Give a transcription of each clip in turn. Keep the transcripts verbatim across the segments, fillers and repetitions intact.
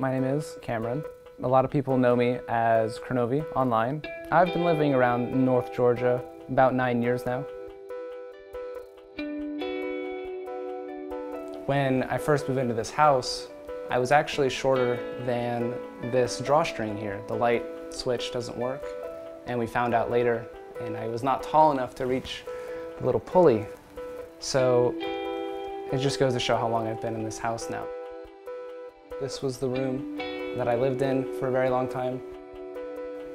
My name is Cameron. A lot of people know me as Cronovi online. I've been living around North Georgia about nine years now. When I first moved into this house, I was actually shorter than this drawstring here. The light switch doesn't work, and we found out later, and I was not tall enough to reach the little pulley. So it just goes to show how long I've been in this house now. This was the room that I lived in for a very long time.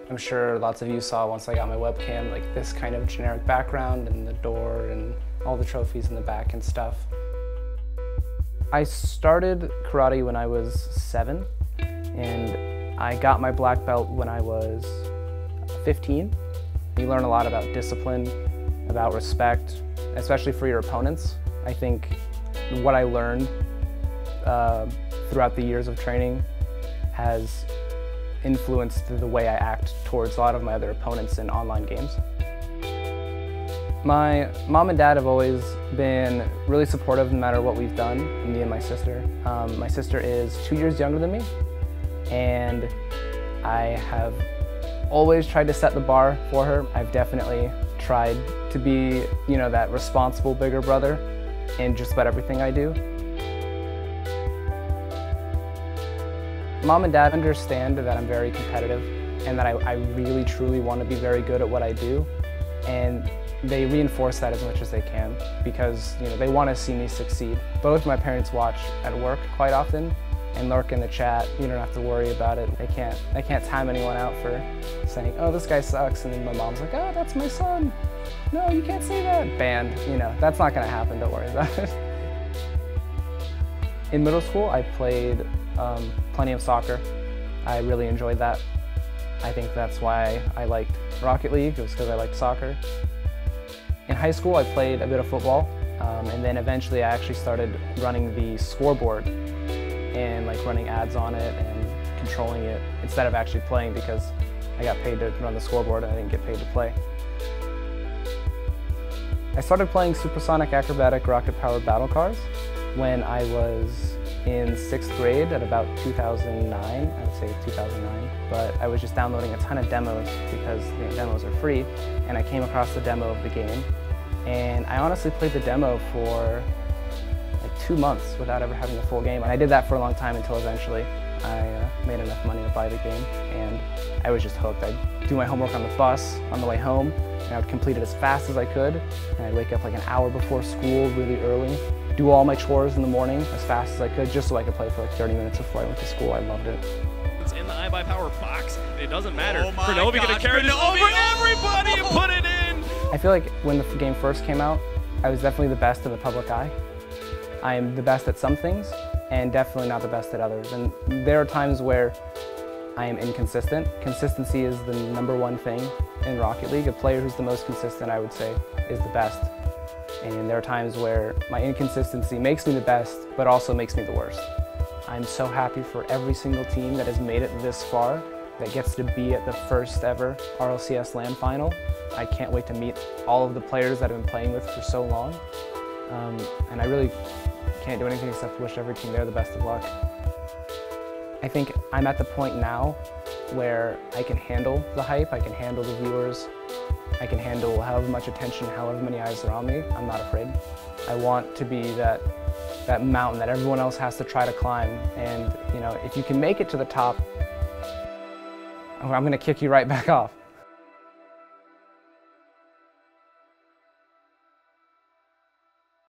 I'm sure lots of you saw once I got my webcam, like this kind of generic background and the door and all the trophies in the back and stuff. I started karate when I was seven, and I got my black belt when I was fifteen. You learn a lot about discipline, about respect, especially for your opponents. I think what I learned uh, throughout the years of training has influenced the way I act towards a lot of my other opponents in online games. My mom and dad have always been really supportive no matter what we've done, me and my sister. Um, my sister is two years younger than me, and I have always tried to set the bar for her. I've definitely tried to be, you know, that responsible bigger brother in just about everything I do. Mom and Dad understand that I'm very competitive and that I, I really truly want to be very good at what I do, and they reinforce that as much as they can because, you know, they want to see me succeed. Both my parents watch at work quite often and lurk in the chat. You don't have to worry about it. They can't, they can't time anyone out for saying, oh, this guy sucks, and then my mom's like, oh, that's my son. No, you can't say that. Banned. You know, that's not going to happen. Don't worry about it. In middle school, I played um, plenty of soccer. I really enjoyed that. I think that's why I liked Rocket League. It was because I liked soccer. In high school, I played a bit of football, um, and then eventually I actually started running the scoreboard and like running ads on it and controlling it instead of actually playing, because I got paid to run the scoreboard and I didn't get paid to play. I started playing supersonic acrobatic rocket-powered battle cars when I was in sixth grade at about two thousand nine, I would say two thousand nine, but I was just downloading a ton of demos because the demos are free, and I came across the demo of the game, and I honestly played the demo for like two months without ever having the full game, and I did that for a long time until eventually I uh, made enough money to buy the game, and I was just hooked. I'd do my homework on the bus on the way home, and I would complete it as fast as I could, and I'd wake up like an hour before school really early, do all my chores in the morning as fast as I could, just so I could play for like thirty minutes before I went to school. I loved it. It's in the iBuyPower box. It doesn't matter. Oh my Cronovi gosh, gonna carry it over everybody and put it in. I feel like when the game first came out, I was definitely the best in the public eye. I am the best at some things, and definitely not the best at others. And there are times where I am inconsistent. Consistency is the number one thing in Rocket League. A player who's the most consistent, I would say, is the best. And there are times where my inconsistency makes me the best, but also makes me the worst. I'm so happy for every single team that has made it this far, that gets to be at the first ever R L C S LAN final. I can't wait to meet all of the players that I've been playing with for so long. Um, and I really can't do anything except wish every team there the best of luck. I think I'm at the point now where I can handle the hype, I can handle the viewers, I can handle however much attention, however many eyes are on me. I'm not afraid. I want to be that, that mountain that everyone else has to try to climb. And, you know, if you can make it to the top, I'm going to kick you right back off.